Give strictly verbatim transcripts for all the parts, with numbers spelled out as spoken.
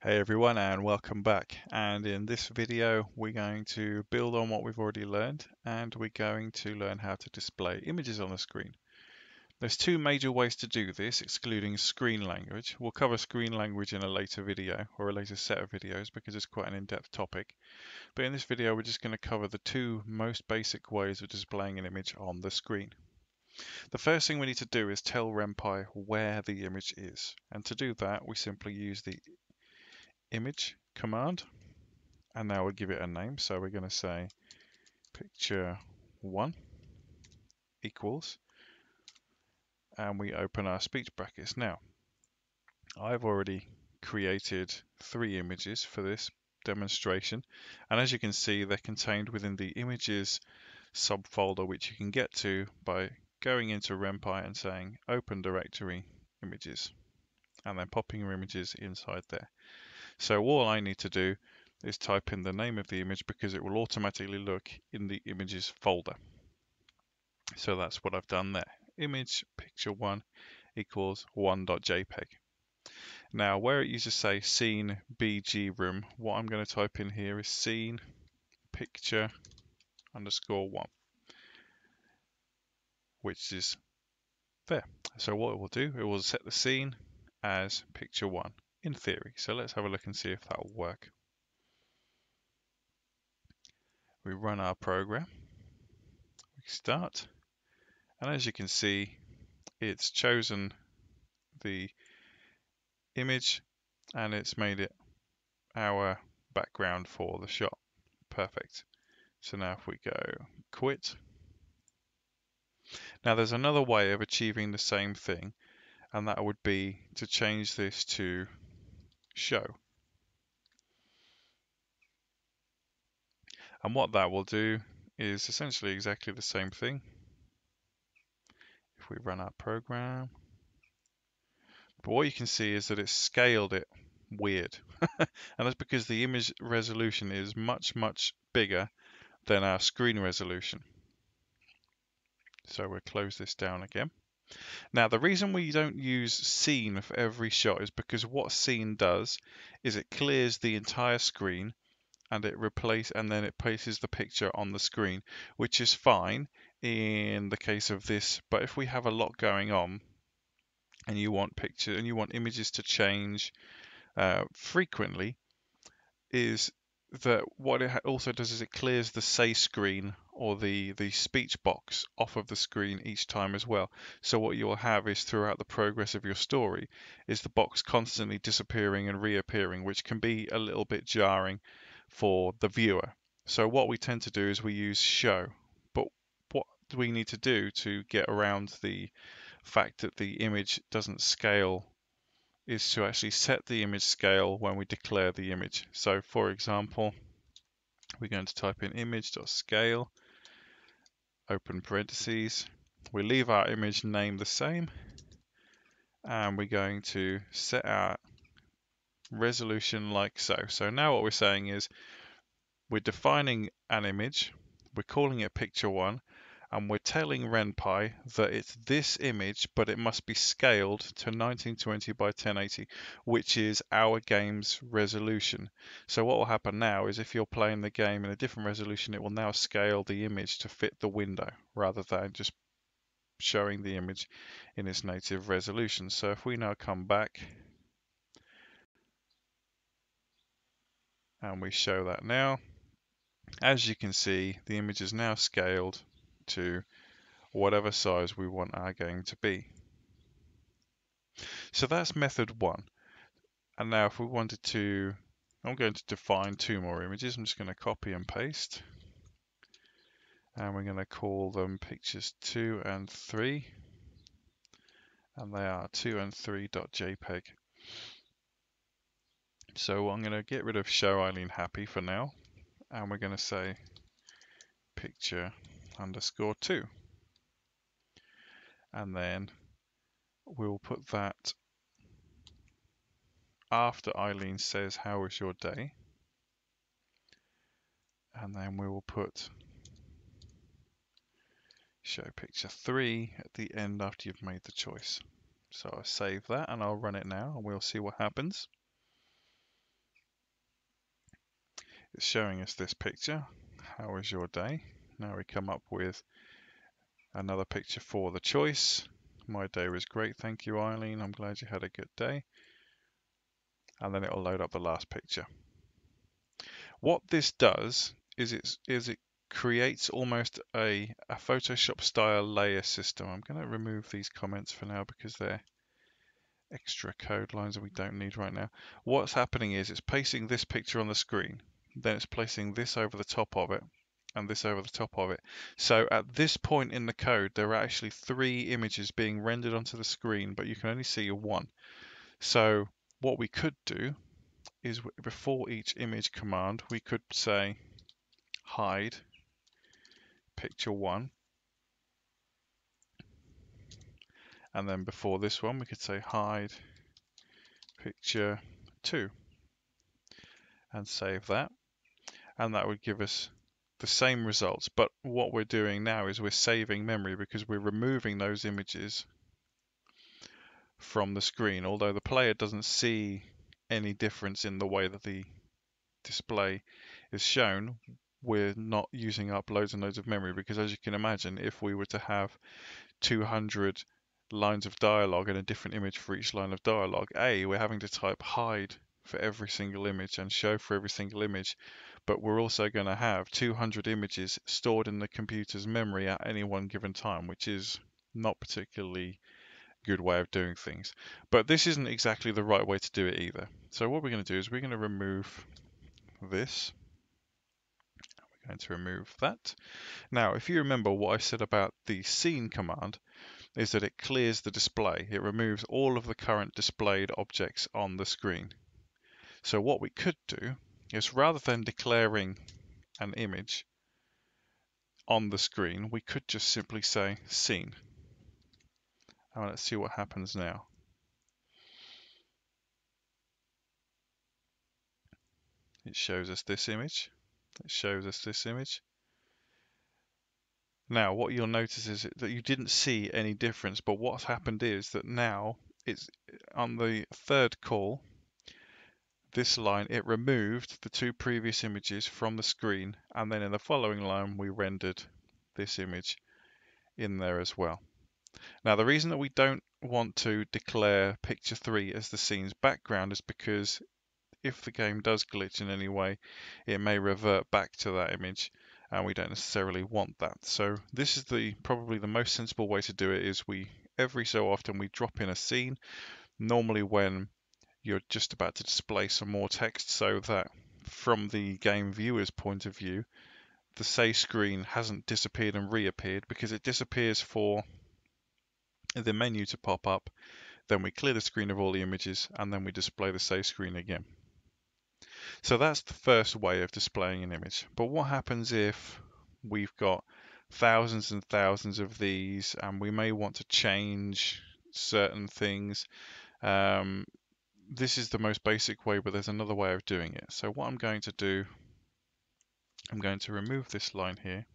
Hey everyone, and welcome back. And in this video we're going to build on what we've already learned, and we're going to learn how to display images on the screen. There's two major ways to do this, excluding screen language. We'll cover screen language in a later video or a later set of videos because it's quite an in-depth topic. But in this video we're just going to cover the two most basic ways of displaying an image on the screen. The first thing we need to do is tell Ren'Py where the image is. And to do that we simply use the image command, and now we'll give it a name. So we're going to say picture one equals, and we open our speech brackets. Now I've already created three images for this demonstration, and as you can see they're contained within the images subfolder, which you can get to by going into Ren'Py and saying open directory images, and then popping your images inside there. So all I need to do is type in the name of the image, because it will automatically look in the images folder. So that's what I've done there. Image picture one equals one.jpg. Now where it used to say scene B G room, what I'm going to type in here is scene picture underscore one, which is there. So what it will do, it will set the scene as picture one. In theory. So let's have a look and see if that will work. We run our program, we start, and as you can see it's chosen the image and it's made it our background for the shot. Perfect. So now if we go quit. Now there's another way of achieving the same thing, and that would be to change this to show. And what that will do is essentially exactly the same thing. If we run our program, but what you can see is that it's scaled it weird and that's because the image resolution is much much bigger than our screen resolution. So we'll close this down again. Now the reason we don't use scene for every shot is because what scene does is it clears the entire screen and it replace and then it places the picture on the screen, which is fine in the case of this. But if we have a lot going on and you want pictures and you want images to change uh, frequently, is that what it also does is it clears the say screen or the the speech box off of the screen each time as well. So what you will have is throughout the progress of your story is the box constantly disappearing and reappearing, which can be a little bit jarring for the viewer. So what we tend to do is we use show. But what do we need to do to get around the fact that the image doesn't scale is to actually set the image scale when we declare the image. So for example, we're going to type in image.scale, open parentheses, we leave our image name the same, and we're going to set our resolution like so. So now what we're saying is we're defining an image, we're calling it picture one, and we're telling Ren'Py that it's this image, but it must be scaled to nineteen twenty by ten eighty, which is our game's resolution. So what will happen now is if you're playing the game in a different resolution, it will now scale the image to fit the window rather than just showing the image in its native resolution. So if we now come back and we show that now, as you can see, the image is now scaled to whatever size we want our game to be. So that's method one. And now if we wanted to, I'm going to define two more images. I'm just going to copy and paste, and we're going to call them pictures two and three, and they are two and three.jpg. So I'm going to get rid of show Eileen happy for now, and we're going to say picture underscore two, and then we'll put that after Eileen says how was your day, and then we will put show picture three at the end after you've made the choice. So I'll save that and I'll run it now, and we'll see what happens. It's showing us this picture. How was your day? Now we come up with another picture for the choice. My day was great, thank you, Eileen. I'm glad you had a good day. And then it'll load up the last picture. What this does is, it's, is it creates almost a, a Photoshop style layer system. I'm going to remove these comments for now because they're extra code lines that we don't need right now. What's happening is it's pasting this picture on the screen, then it's placing this over the top of it, and this over the top of it. So at this point in the code, there are actually three images being rendered onto the screen, but you can only see one. So what we could do is before each image command, we could say hide picture one. And then before this one, we could say hide picture two and save that. And that would give us the same results, but what we're doing now is we're saving memory because we're removing those images from the screen, although the player doesn't see any difference in the way that the display is shown. We're not using up loads and loads of memory because, as you can imagine, if we were to have two hundred lines of dialogue and a different image for each line of dialogue, A, we're having to type hide for every single image and show for every single image, but we're also going to have two hundred images stored in the computer's memory at any one given time, which is not particularly good way of doing things. But this isn't exactly the right way to do it either. So what we're going to do is we're going to remove this. We're going to remove that. Now, if you remember what I said about the scene command, is that it clears the display. It removes all of the current displayed objects on the screen. So what we could do is, rather than declaring an image on the screen, we could just simply say scene. And let's see what happens now. It shows us this image. It shows us this image. Now, what you'll notice is that you didn't see any difference, but what's happened is that now it's on the third call, this line, it removed the two previous images from the screen, and then in the following line we rendered this image in there as well. Now, the reason that we don't want to declare picture three as the scene's background is because if the game does glitch in any way, it may revert back to that image, and we don't necessarily want that. So this is the probably the most sensible way to do it, is we every so often we drop in a scene, normally when you're just about to display some more text, so that from the game viewer's point of view, the say screen hasn't disappeared and reappeared, because it disappears for the menu to pop up, then we clear the screen of all the images, and then we display the say screen again. So that's the first way of displaying an image. But what happens if we've got thousands and thousands of these, and we may want to change certain things? Um, This is the most basic way, but there's another way of doing it. So what I'm going to do, I'm going to remove this line here,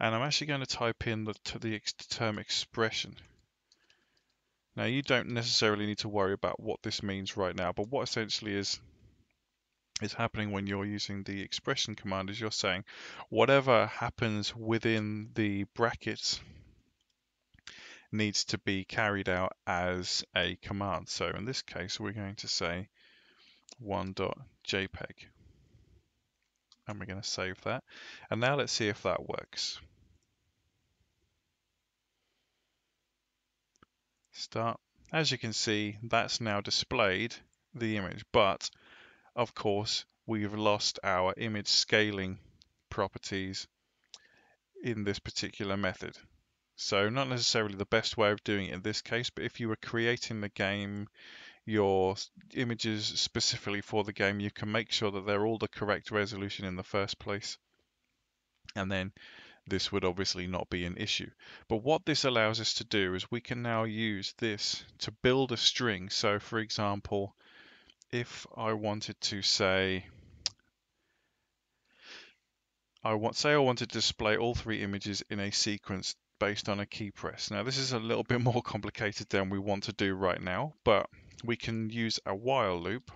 and I'm actually going to type in the, to the term expression. Now, you don't necessarily need to worry about what this means right now, but what essentially is is happening when you're using the expression command is you're saying whatever happens within the brackets needs to be carried out as a command. So in this case, we're going to say one dot J peg, and we're going to save that. And now let's see if that works. Start. As you can see, that's now displayed the image, but of course, we've lost our image scaling properties in this particular method. So not necessarily the best way of doing it in this case, but if you were creating the game, your images specifically for the game, you can make sure that they're all the correct resolution in the first place. And then this would obviously not be an issue. But what this allows us to do is we can now use this to build a string. So for example, if I wanted to say, I want, say I wanted to display all three images in a sequence based on a key press. Now, this is a little bit more complicated than we want to do right now, but we can use a while loop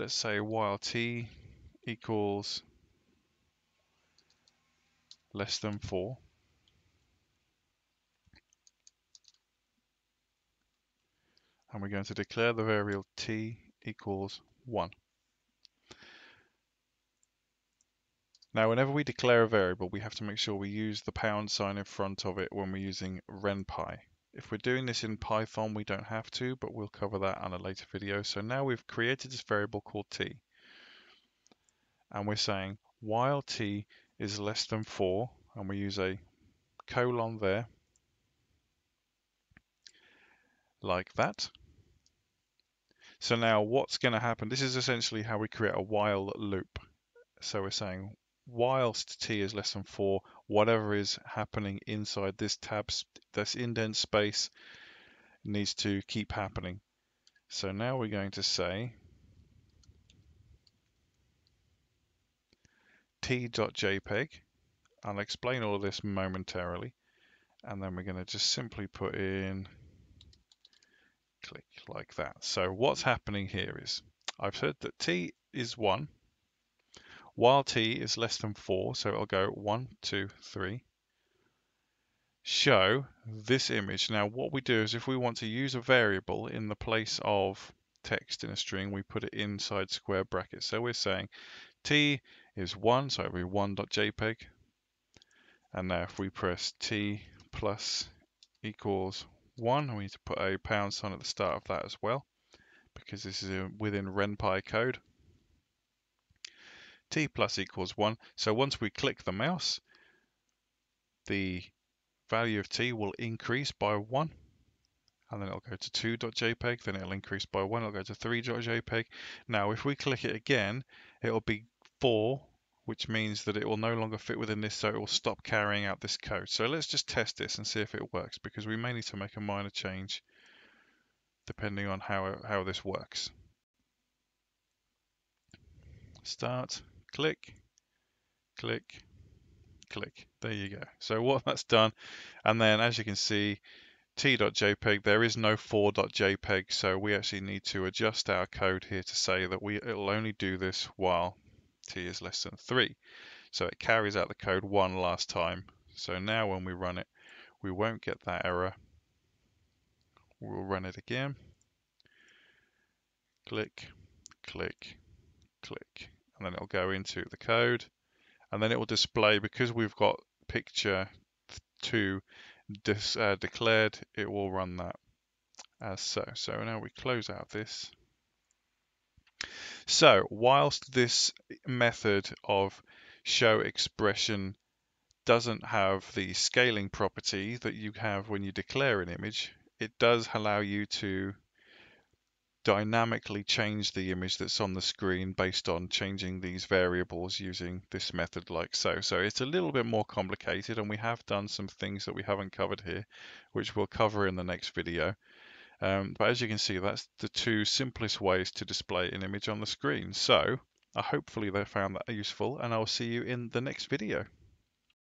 let's say while t equals less than four. And we're going to declare the variable t equals one. Now, whenever we declare a variable, we have to make sure we use the pound sign in front of it when we're using Ren'Py. If we're doing this in Python, we don't have to, but we'll cover that on a later video. So now we've created this variable called t. And we're saying while t is less than four, and we use a colon there, like that. So now what's going to happen, this is essentially how we create a while loop. So we're saying whilst t is less than four, whatever is happening inside this tab, this indent space, needs to keep happening. So now we're going to say t.jpg. I'll explain all of this momentarily. And then we're going to just simply put in click like that. So what's happening here is I've said that t is one. While t is less than four, so it'll go one, two, three. Show this image. Now what we do is if we want to use a variable in the place of text in a string, we put it inside square brackets. So we're saying t is one, so it'll be one.jpg. And now if we press t plus equals one, we need to put a pound sign at the start of that as well, because this is within Ren'Py code. T plus equals one. So once we click the mouse, the value of t will increase by one, and then it'll go to two.jpg, then it'll increase by one, it'll go to three.jpg. Now if we click it again, it'll be four, which means that it will no longer fit within this, so it will stop carrying out this code. So let's just test this and see if it works, because we may need to make a minor change depending on how, how this works. Start. Click, click, click. There you go. So what that's done, and then as you can see, t.jpg, there is no four.jpg, so we actually need to adjust our code here to say that we it'll only do this while t is less than three. So it carries out the code one last time. So now when we run it, we won't get that error. We'll run it again. Click, click, click. And then it'll go into the code, and then it will display, because we've got picture two dis, uh, declared, it will run that as so. So now we close out this. So whilst this method of show expression doesn't have the scaling property that you have when you declare an image, it does allow you to dynamically change the image that's on the screen based on changing these variables using this method like so. So it's a little bit more complicated, and we have done some things that we haven't covered here, which we'll cover in the next video. Um, but as you can see, that's the two simplest ways to display an image on the screen. So I hopefully they found that useful, and I'll see you in the next video.